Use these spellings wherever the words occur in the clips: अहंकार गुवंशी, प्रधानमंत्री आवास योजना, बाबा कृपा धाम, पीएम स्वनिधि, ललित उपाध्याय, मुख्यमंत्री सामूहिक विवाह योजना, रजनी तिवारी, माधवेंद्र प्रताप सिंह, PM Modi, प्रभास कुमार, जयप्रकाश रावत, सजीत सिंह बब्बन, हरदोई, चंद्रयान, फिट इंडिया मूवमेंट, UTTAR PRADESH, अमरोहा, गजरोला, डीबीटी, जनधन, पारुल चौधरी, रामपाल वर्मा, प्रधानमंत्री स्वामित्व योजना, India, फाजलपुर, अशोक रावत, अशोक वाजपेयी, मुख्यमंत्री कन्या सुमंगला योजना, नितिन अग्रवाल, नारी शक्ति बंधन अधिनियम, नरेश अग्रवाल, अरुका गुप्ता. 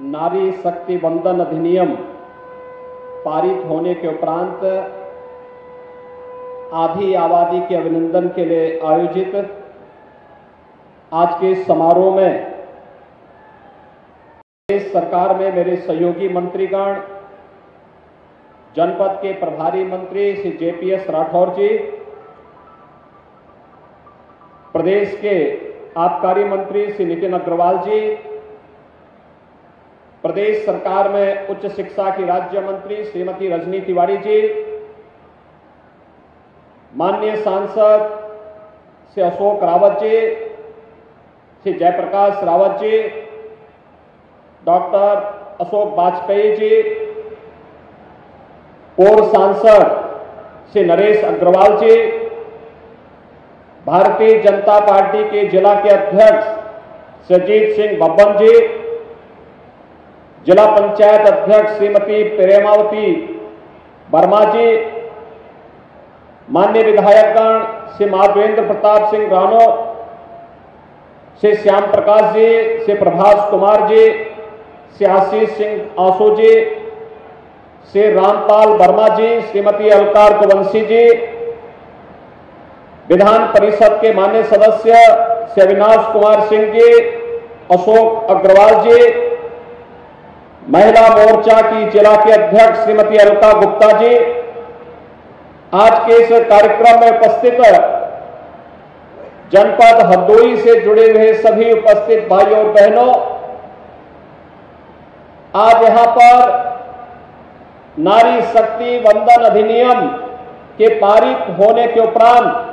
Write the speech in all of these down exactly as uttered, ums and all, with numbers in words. नारी शक्ति बंधन अधिनियम पारित होने के उपरांत आधी आबादी के अभिनंदन के लिए आयोजित आज के समारोह में प्रदेश सरकार में मेरे सहयोगी मंत्रीगण, जनपद के प्रभारी मंत्री श्री जे एस राठौर जी, प्रदेश के आबकारी मंत्री श्री नितिन अग्रवाल जी, प्रदेश सरकार में उच्च शिक्षा की राज्य मंत्री श्रीमती रजनी तिवारी जी, माननीय सांसद श्री अशोक रावत जी, श्री जयप्रकाश रावत जी, डॉक्टर अशोक वाजपेयी जी, पूर्व सांसद श्री नरेश अग्रवाल जी, भारतीय जनता पार्टी के जिला के अध्यक्ष सजीत सिंह बब्बन जी, जिला पंचायत अध्यक्ष श्रीमती प्रेमावती वर्मा जी, माननीय विधायकगण श्री माधवेंद्र प्रताप सिंह रानो, श्री श्याम प्रकाश जी, श्री प्रभास कुमार जी, श्री आशीष सिंह आशू जी, श्री रामपाल वर्मा जी, श्रीमती अहंकार गुवंशी जी, विधान परिषद के मान्य सदस्य श्री अविनाश कुमार सिंह जी, अशोक अग्रवाल जी, महिला मोर्चा की जिला के अध्यक्ष श्रीमती अरुका गुप्ता जी, आज के इस कार्यक्रम में उपस्थित जनपद हरदोई से जुड़े हुए सभी उपस्थित भाई और बहनों, आज यहां पर नारी शक्ति बंधन अधिनियम के पारित होने के उपरांत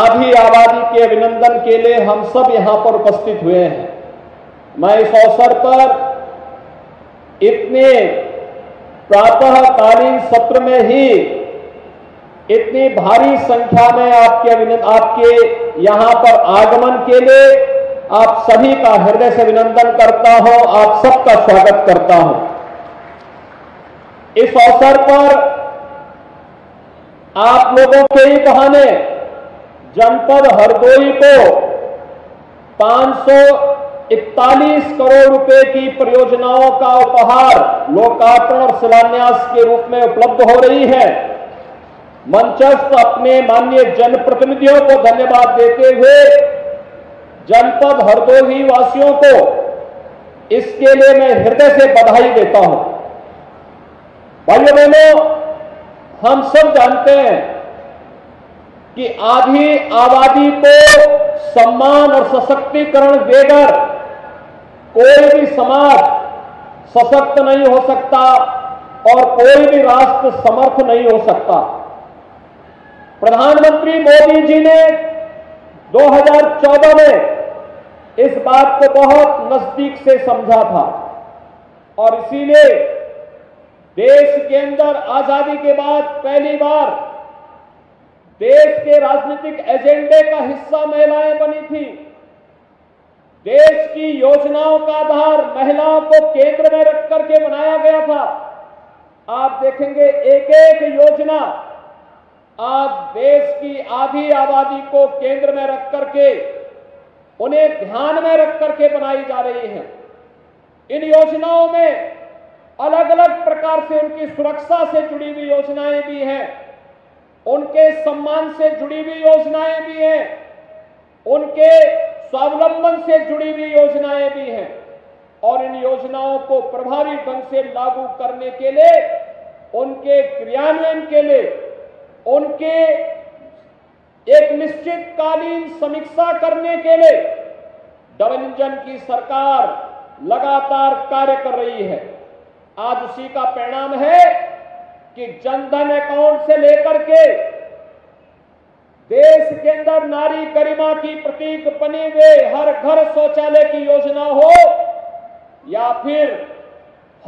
आधी आबादी के अभिनंदन के लिए हम सब यहां पर उपस्थित हुए हैं। मैं इस अवसर पर इतने प्रातःकालीन सत्र में ही इतनी भारी संख्या में आपके आपके यहां पर आगमन के लिए आप सभी का हृदय से अभिनंदन करता हूं, आप सबका स्वागत करता हूं। इस अवसर पर आप लोगों के ही बहाने जनपद हरदोई को पाँच सौ इकतालीस करोड़ रुपए की परियोजनाओं का उपहार लोकार्पण और शिलान्यास के रूप में उपलब्ध हो रही है। मंचस्थ अपने माननीय जनप्रतिनिधियों को धन्यवाद देते हुए जनपद हरदोई वासियों को इसके लिए मैं हृदय से बधाई देता हूं। भाइयों बहनों, हम सब जानते हैं कि आधी आबादी को सम्मान और सशक्तिकरण देकर कोई भी समाज सशक्त नहीं हो सकता और कोई भी राष्ट्र समर्थ नहीं हो सकता। प्रधानमंत्री मोदी जी ने दो हज़ार चौदह में इस बात को बहुत नजदीक से समझा था और इसीलिए देश के अंदर आजादी के बाद पहली बार देश के राजनीतिक एजेंडे का हिस्सा महिलाएं बनी थी। देश की योजनाओं का आधार महिलाओं को केंद्र में रख करके बनाया गया था। आप देखेंगे एक एक योजना आज देश की आधी आबादी को केंद्र में रख करके, उन्हें ध्यान में रख करके बनाई जा रही है। इन योजनाओं में अलग अलग प्रकार से उनकी सुरक्षा से जुड़ी हुई योजनाएं भी हैं, उनके सम्मान से जुड़ी हुई योजनाएं भी हैं, उनके स्वावलंबन से जुड़ी हुई योजनाएं भी हैं और इन योजनाओं को प्रभावी ढंग से लागू करने के लिए, उनके क्रियान्वयन के लिए, उनके एक निश्चितकालीन समीक्षा करने के लिए डबल इंजन की सरकार लगातार कार्य कर रही है। आज उसी का परिणाम है कि जनधन अकाउंट से लेकर के देश के अंदर नारी गरिमा की प्रतीक बने हुए हर घर शौचालय की योजना हो या फिर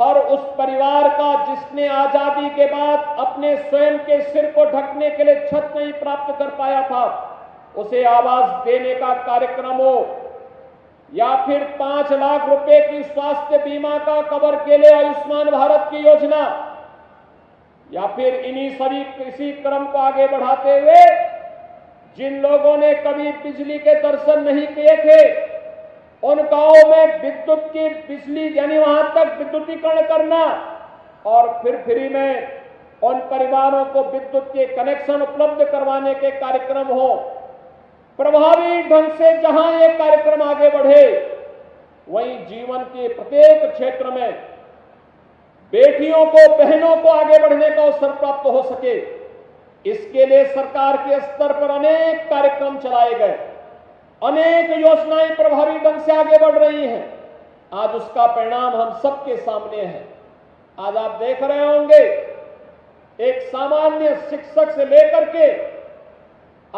हर उस परिवार का जिसने आजादी के बाद अपने स्वयं के सिर को ढकने के लिए छत नहीं प्राप्त कर पाया था उसे आवास देने का कार्यक्रम हो या फिर पांच लाख रुपए की स्वास्थ्य बीमा का कवर के लिए आयुष्मान भारत की योजना या फिर इन्हीं सभी इसी क्रम को आगे बढ़ाते हुए जिन लोगों ने कभी बिजली के दर्शन नहीं किए थे उन गांवों में विद्युत की बिजली यानी वहां तक विद्युतीकरण करना और फिर फ्री में उन परिवारों को विद्युत के कनेक्शन उपलब्ध करवाने के कार्यक्रम हो। प्रभावी ढंग से जहां ये कार्यक्रम आगे बढ़े, वहीं जीवन के प्रत्येक क्षेत्र में बेटियों को, बहनों को आगे बढ़ने का अवसर प्राप्त हो सके, इसके लिए सरकार के स्तर पर अनेक कार्यक्रम चलाए गए, अनेक योजनाएं प्रभावी ढंग से आगे बढ़ रही हैं। आज उसका परिणाम हम सबके सामने है। आज आप देख रहे होंगे, एक सामान्य शिक्षक से लेकर के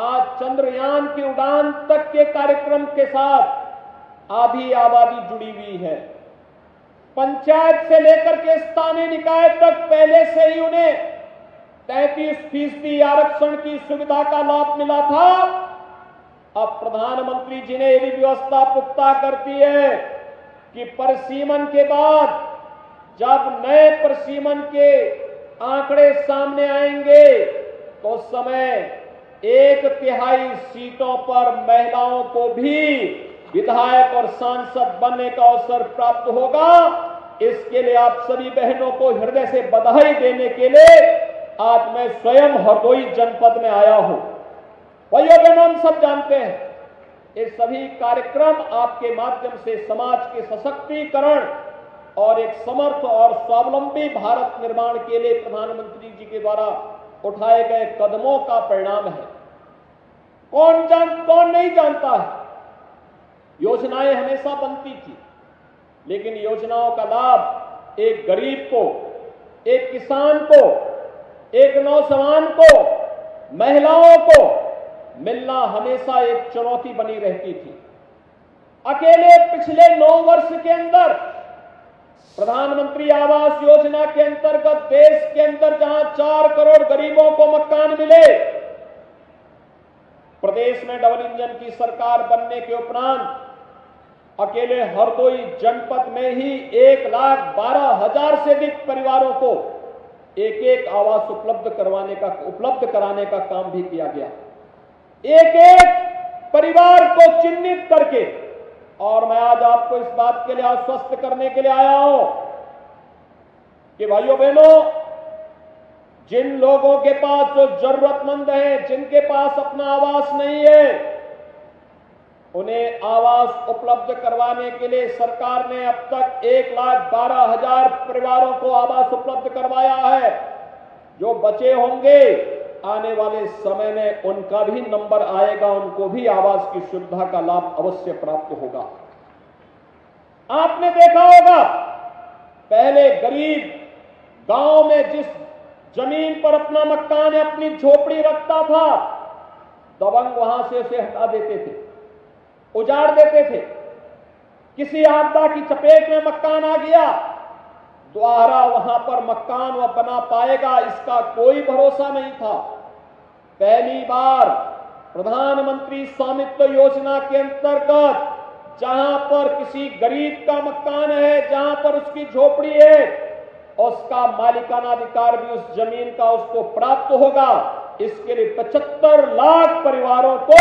आज चंद्रयान की उड़ान तक के कार्यक्रम के साथ आधी आबादी जुड़ी हुई है। पंचायत से लेकर के स्थानीय निकाय तक पहले से ही उन्हें तैंतीस फीसदी आरक्षण की सुविधा का लाभ मिला था। अब प्रधानमंत्री जी ने यह व्यवस्था पुख्ता करती है कि परिसीमन के बाद जब नए परिसीमन के आंकड़े सामने आएंगे तो उस समय एक तिहाई सीटों पर महिलाओं को भी विधायक और सांसद बनने का अवसर प्राप्त होगा। इसके लिए आप सभी बहनों को हृदय से बधाई देने के लिए आज मैं स्वयं हरदोई जनपद में आया हूं। भाइयों बहनों, हम सब जानते हैं ये सभी कार्यक्रम आपके माध्यम से समाज के सशक्तिकरण और एक समर्थ और स्वावलंबी भारत निर्माण के लिए प्रधानमंत्री जी के द्वारा उठाए गए कदमों का परिणाम है। कौन जान कौन नहीं जानता है, योजनाएं हमेशा बनती थी, लेकिन योजनाओं का लाभ एक गरीब को, एक किसान को, एक नौजवान को, महिलाओं को मिलना हमेशा एक चुनौती बनी रहती थी। अकेले पिछले नौ वर्ष के अंदर प्रधानमंत्री आवास योजना के अंतर्गत देश के अंदर जहां चार करोड़ गरीबों को मकान मिले, प्रदेश में डबल इंजन की सरकार बनने के उपरांत अकेले हरदोई जनपद में ही एक लाख बारह हजार से अधिक परिवारों को एक एक आवास उपलब्ध करवाने का उपलब्ध कराने का काम भी किया गया, एक एक परिवार को चिन्हित करके। और मैं आज आपको इस बात के लिए आश्वस्त करने के लिए आया हूं कि भाइयों बहनों, जिन लोगों के पास जो जरूरतमंद है, जिनके पास अपना आवास नहीं है, उन्हें आवास उपलब्ध करवाने के लिए सरकार ने अब तक एक लाख बारह हजार परिवारों को आवास उपलब्ध करवाया है। जो बचे होंगे आने वाले समय में उनका भी नंबर आएगा, उनको भी आवास की सुविधा का लाभ अवश्य प्राप्त होगा। आपने देखा होगा, पहले गरीब गांव में जिस जमीन पर अपना मकान या अपनी झोपड़ी रखता था, दबंग वहां से उसे हटा देते थे, उजाड़ देते थे। किसी आपदा की चपेट में मकान आ गया, द्वारा वहां पर मकान वह बना पाएगा इसका कोई भरोसा नहीं था। पहली बार प्रधानमंत्री स्वामित्व योजना के अंतर्गत जहां पर किसी गरीब का मकान है, जहां पर उसकी झोपड़ी है, उसका मालिकाना अधिकार भी उस जमीन का उसको प्राप्त होगा। इसके लिए पचहत्तर लाख परिवारों को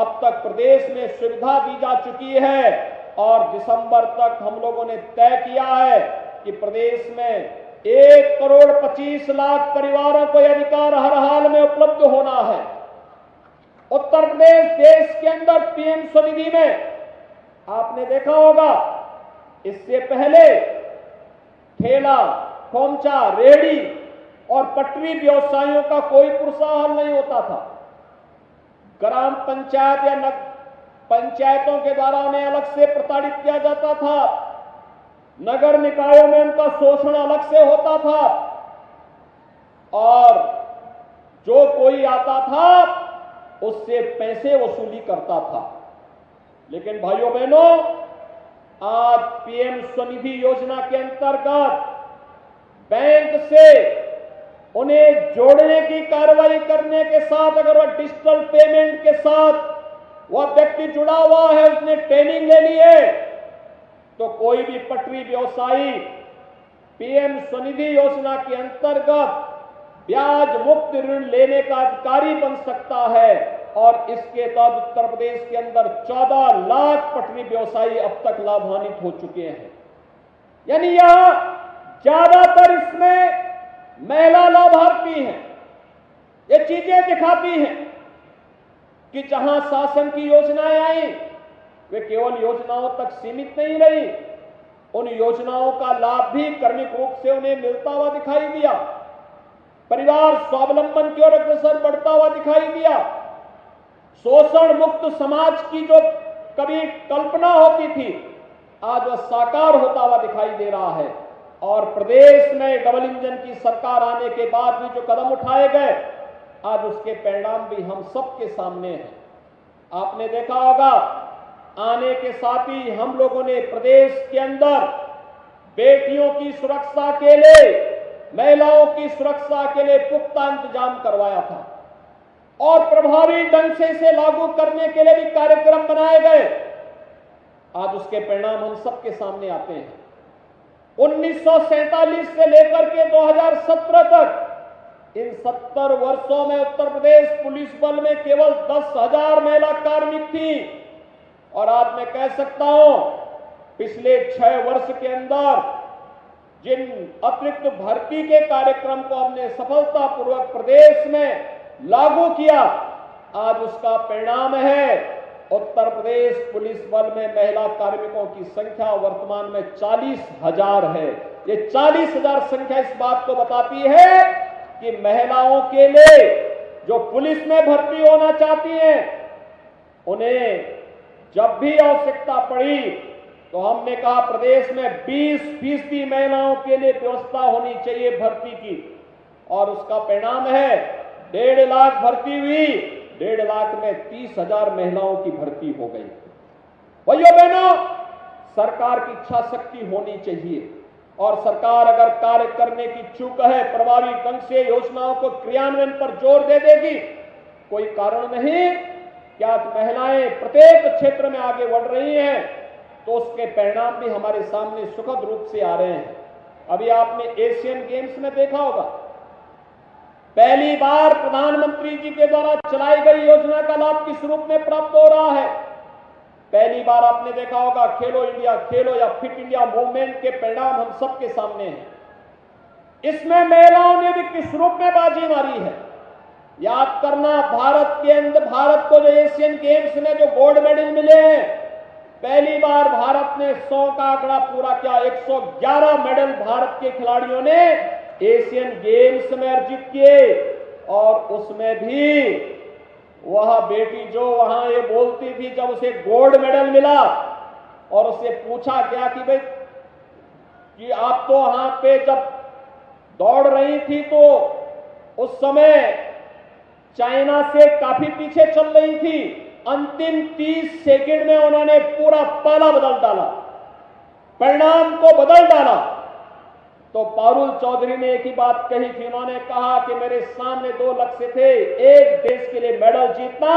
अब तक प्रदेश में सुविधा दी जा चुकी है। और दिसंबर तक हम लोगों ने तय किया है कि प्रदेश में एक करोड़ पच्चीस लाख परिवारों को यह अधिकार हर हाल में उपलब्ध होना है। उत्तर प्रदेश देश के अंदर पीएम स्वनिधि में आपने देखा होगा, इससे पहले ठेला, खोमचा, रेहड़ी और पटरी व्यवसायियों का कोई प्रोत्साहन नहीं होता था। ग्राम पंचायत या नगर पंचायतों के द्वारा उन्हें अलग से प्रताड़ित किया जाता था, नगर निकायों में उनका शोषण अलग से होता था, और जो कोई आता था उससे पैसे वसूली करता था। लेकिन भाइयों बहनों, आज पीएम स्वनिधि योजना के अंतर्गत बैंक से उन्हें जोड़ने की कार्रवाई करने के साथ, अगर वह डिजिटल पेमेंट के साथ वह व्यक्ति जुड़ा हुआ है, उसने ट्रेनिंग ले ली है, तो कोई भी पटरी व्यवसायी पीएम स्वनिधि योजना के अंतर्गत ब्याज मुक्त ऋण लेने का अधिकारी बन सकता है। और इसके बाद उत्तर प्रदेश के अंदर चौदह लाख पटरी व्यवसायी अब तक लाभान्वित हो चुके हैं। यानी यहां ज्यादातर इसमें महिला लाभार्थी हैं। ये चीजें दिखाती हैं कि जहां शासन की योजनाएं आई वे केवल योजनाओं तक सीमित नहीं रही, उन योजनाओं का लाभ भी क्रमिक रूप से उन्हें मिलता हुआ दिखाई दिया। परिवार स्वावलंबन की ओर अग्रसर बढ़ता हुआ दिखाई दिया। शोषण मुक्त समाज की जो कभी कल्पना होती थी आज वह साकार होता हुआ दिखाई दे रहा है। और प्रदेश में डबल इंजन की सरकार आने के बाद भी जो कदम उठाए गए आज उसके परिणाम भी हम सबके सामने हैं। आपने देखा होगा आने के साथ ही हम लोगों ने प्रदेश के अंदर बेटियों की सुरक्षा के लिए, महिलाओं की सुरक्षा के लिए पुख्ता इंतजाम करवाया था और प्रभावी ढंग से इसे लागू करने के लिए भी कार्यक्रम बनाए गए। आज उसके परिणाम हम सबके सामने आते हैं। उन्नीस सौ सैंतालीस से लेकर के दो हज़ार सत्रह तक इन सत्तर वर्षों में उत्तर प्रदेश पुलिस बल में केवल दस हजार महिला कार्मिक थी और आज मैं कह सकता हूं पिछले छह वर्ष के अंदर जिन अतिरिक्त भर्ती के कार्यक्रम को हमने सफलतापूर्वक प्रदेश में लागू किया आज उसका परिणाम है उत्तर प्रदेश पुलिस बल में महिला कार्मिकों की संख्या वर्तमान में चालीस हजार है। ये चालीस हजार संख्या इस बात को बताती है कि महिलाओं के लिए जो पुलिस में भर्ती होना चाहती हैं उन्हें जब भी आवश्यकता पड़ी तो हमने कहा प्रदेश में बीस फीसदी महिलाओं के लिए व्यवस्था होनी चाहिए भर्ती की और उसका परिणाम है डेढ़ लाख भर्ती हुई, डेढ़ लाख में तीस हजार महिलाओं की भर्ती हो गई। भाइयों बहनों, सरकार की इच्छा शक्ति होनी चाहिए और सरकार अगर कार्य करने की चूक है, प्रभावी ढंग से योजनाओं को क्रियान्वयन पर जोर दे देगी, कोई कारण नहीं क्या महिलाएं प्रत्येक क्षेत्र में आगे बढ़ रही हैं तो उसके परिणाम भी हमारे सामने सुखद रूप से आ रहे हैं। अभी आपने एशियन गेम्स में देखा होगा पहली बार प्रधानमंत्री जी के द्वारा चलाई गई योजना का लाभ किस रूप में प्राप्त हो रहा है। पहली बार आपने देखा होगा खेलो इंडिया खेलो या फिट इंडिया मूवमेंट के परिणाम हम सबके सामने हैं। इसमें महिलाओं ने भी किस रूप में बाजी मारी है। याद करना भारत के अंदर भारत को जो एशियन गेम्स में जो गोल्ड मेडल मिले हैं पहली बार भारत ने सौ का आंकड़ा पूरा किया। एक सौ ग्यारह मेडल भारत के खिलाड़ियों ने एशियन गेम्स में अर्जित किए और उसमें भी वह बेटी जो वहां ये बोलती थी जब उसे गोल्ड मेडल मिला और उसे पूछा गया कि भाई कि आप तो वहां पे जब दौड़ रही थी तो उस समय चाइना से काफी पीछे चल रही थी, अंतिम तीस सेकंड में उन्होंने पूरा पाला बदल डाला, परिणाम को बदल डाला। तो पारुल चौधरी ने एक ही बात कही थी, उन्होंने कहा कि मेरे सामने दो लक्ष्य थे, एक देश के लिए मेडल जीतना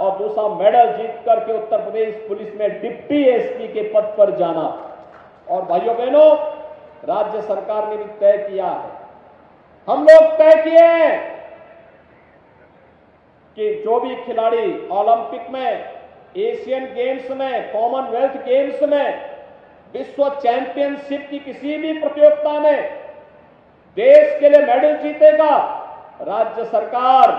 और दूसरा मेडल जीत करके उत्तर प्रदेश पुलिस में डिप्टी एसपी के पद पर जाना। और भाइयों बहनों, राज्य सरकार ने भी तय किया है, हम लोग तय किए हैं कि जो भी खिलाड़ी ओलंपिक में, एशियन गेम्स में, कॉमनवेल्थ गेम्स में, विश्व चैंपियनशिप की किसी भी प्रतियोगिता में देश के लिए मेडल जीतेगा, राज्य सरकार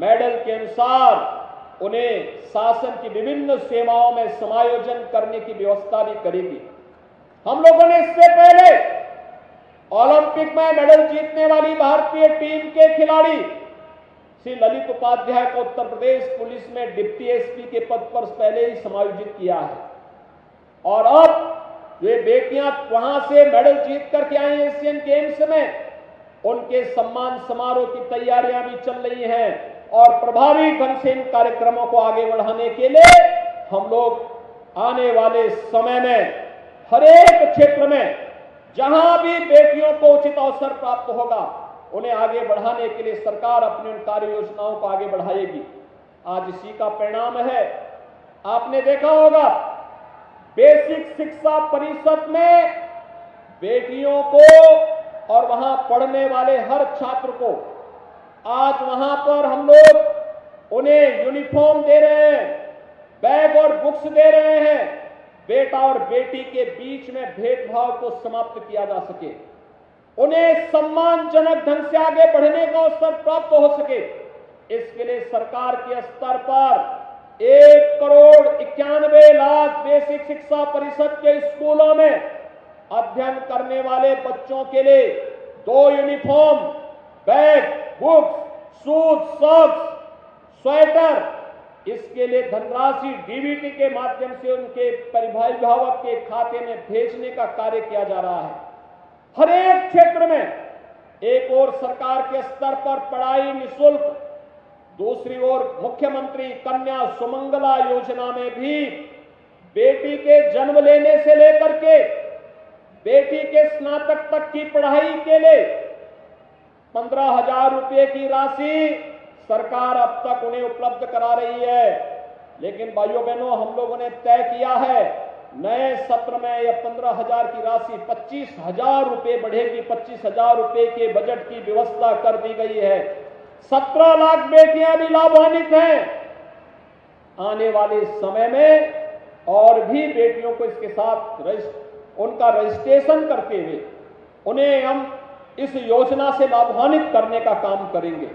मेडल के अनुसार उन्हें शासन की विभिन्न सेवाओं में समायोजन करने की व्यवस्था भी करेगी। हम लोगों ने इससे पहले ओलंपिक में मेडल जीतने वाली भारतीय टीम के खिलाड़ी श्री ललित उपाध्याय को उत्तर प्रदेश पुलिस में डिप्टी एसपी के पद पर पहले ही समायोजित किया है। और अब वे बेटियां वहां से मेडल जीत करके आई एशियन गेम्स में, उनके सम्मान समारोह की तैयारियां भी चल रही हैं और प्रभावी ढंग से इन कार्यक्रमों को आगे बढ़ाने के लिए हम लोग आने वाले समय में हरेक क्षेत्र में जहां भी बेटियों को उचित अवसर प्राप्त होगा उन्हें आगे बढ़ाने के लिए सरकार अपनी उन कार्य योजनाओं को आगे बढ़ाएगी। आज इसी का परिणाम है, आपने देखा होगा बेसिक शिक्षा परिषद में बेटियों को और वहां पढ़ने वाले हर छात्र को आज वहां पर हम लोग उन्हें यूनिफॉर्म दे रहे हैं, बैग और बुक्स दे रहे हैं। बेटा और बेटी के बीच में भेदभाव को समाप्त किया जा सके, उन्हें सम्मानजनक ढंग से आगे बढ़ने का अवसर प्राप्त हो सके, इसके लिए सरकार के स्तर पर एक करोड़ इक्यानवे लाख बेसिक शिक्षा परिषद के स्कूलों में अध्ययन करने वाले बच्चों के लिए दो uniform, bag, books, shoes, socks, sweater, इसके लिए धनराशि डीबीटी के माध्यम से उनके परिभाविभावक के खाते में भेजने का कार्य किया जा रहा है। हर एक क्षेत्र में एक ओर सरकार के स्तर पर पढ़ाई निःशुल्क, दूसरी ओर मुख्यमंत्री कन्या सुमंगला योजना में भी बेटी के जन्म लेने से लेकर के बेटी के स्नातक तक की पढ़ाई के लिए पंद्रह हजार रुपये की राशि सरकार अब तक उन्हें उपलब्ध करा रही है। लेकिन भाइयों बहनों, हम लोगों ने तय किया है नए सत्र में यह पंद्रह हजार की राशि पच्चीस हजार रुपये बढ़ेगी। पच्चीस हजार रुपये के बजट की व्यवस्था कर दी गई है। सत्रह लाख बेटियां भी लाभान्वित हैं। आने वाले समय में और भी बेटियों को इसके साथ रजिस्ट उनका रजिस्ट्रेशन करते हुए उन्हें हम इस योजना से लाभान्वित करने का काम करेंगे।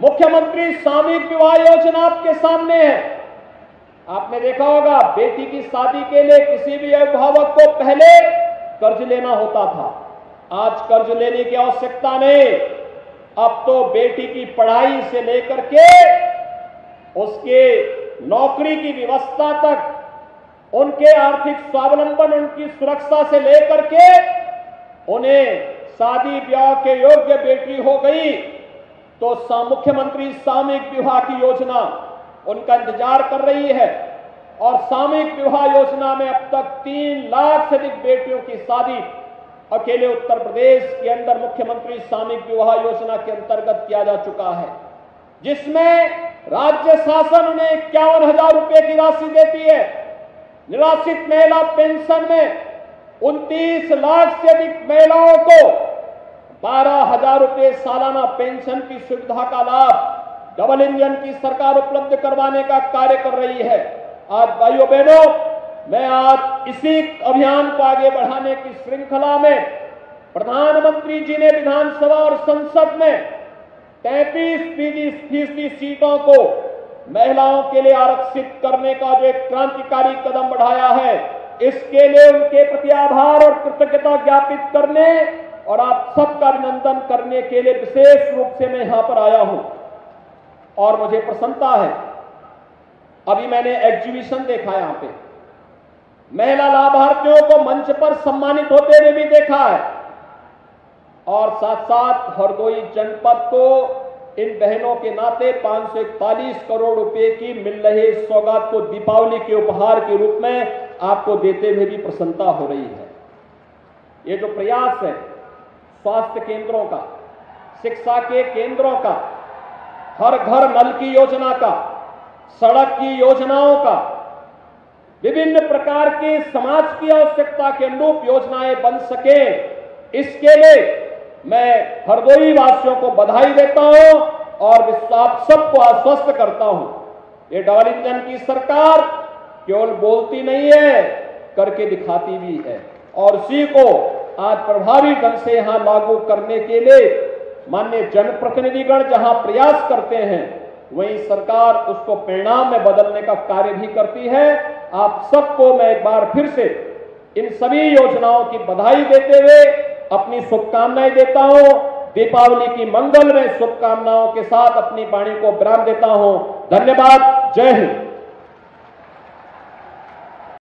मुख्यमंत्री सामूहिक विवाह योजना आपके सामने है। आपने देखा होगा बेटी की शादी के लिए किसी भी अभिभावक को पहले कर्ज लेना होता था, आज कर्ज लेने की आवश्यकता नहीं। अब तो बेटी की पढ़ाई से लेकर के उसके नौकरी की व्यवस्था तक, उनके आर्थिक स्वावलंबन, उनकी सुरक्षा से लेकर के उन्हें शादी ब्याह के योग्य बेटी हो गई तो मुख्यमंत्री सामूहिक विवाह की योजना उनका इंतजार कर रही है। और सामूहिक विवाह योजना में अब तक तीन लाख से अधिक बेटियों की शादी अकेले उत्तर प्रदेश के अंदर मुख्यमंत्री सामूहिक विवाह योजना के अंतर्गत किया जा चुका है, जिसमें राज्य शासन उन्हें इक्यावन हजार रुपये की राशि देती है। निराश्रित महिला पेंशन में उनतीस लाख से अधिक महिलाओं को बारह हजार रुपये सालाना पेंशन की सुविधा का लाभ डबल इंजन की सरकार उपलब्ध करवाने का कार्य कर रही है। आज भाइयों बहनों, मैं आज इसी अभियान को आगे बढ़ाने की श्रृंखला में प्रधानमंत्री जी ने विधानसभा और संसद में तैंतीस फीसदी सीटों को महिलाओं के लिए आरक्षित करने का जो एक क्रांतिकारी कदम बढ़ाया है, इसके लिए उनके प्रति आभार और कृतज्ञता ज्ञापित करने और आप सबका अभिनंदन करने के लिए विशेष रूप से मैं यहां पर आया हूं। और मुझे प्रसन्नता है, अभी मैंने एग्जीबिशन देखा यहां पे, महिला लाभार्थियों को मंच पर सम्मानित होते हुए भी देखा है। और साथ साथ हरदोई जनपद को इन बहनों के नाते पांच सौ इकतालीस करोड़ रुपए की मिल रही सौगात को दीपावली के उपहार के रूप में आपको देते हुए भी प्रसन्नता हो रही है। ये जो प्रयास है स्वास्थ्य केंद्रों का, शिक्षा के केंद्रों का, हर घर नल की योजना का, सड़क की योजनाओं का, विभिन्न प्रकार के समाज की आवश्यकता के अनुरूप योजनाएं बन सके, इसके लिए मैं हरदोई वासियों को बधाई देता हूं और आप सबको आश्वस्त करता हूं, ये डबल इंजन की सरकार केवल बोलती नहीं है, करके दिखाती भी है। और उसी को आज प्रभावी ढंग से यहां लागू करने के लिए माननीय जनप्रतिनिधिगण जहां प्रयास करते हैं, वहीं सरकार उसको परिणाम में बदलने का कार्य भी करती है। आप सबको मैं एक बार फिर से इन सभी योजनाओं की बधाई देते हुए अपनी शुभकामनाएं देता हूं। दीपावली की मंगलमय शुभकामनाओं के साथ अपनी वाणी को विराम देता हूं। धन्यवाद। जय हिंद।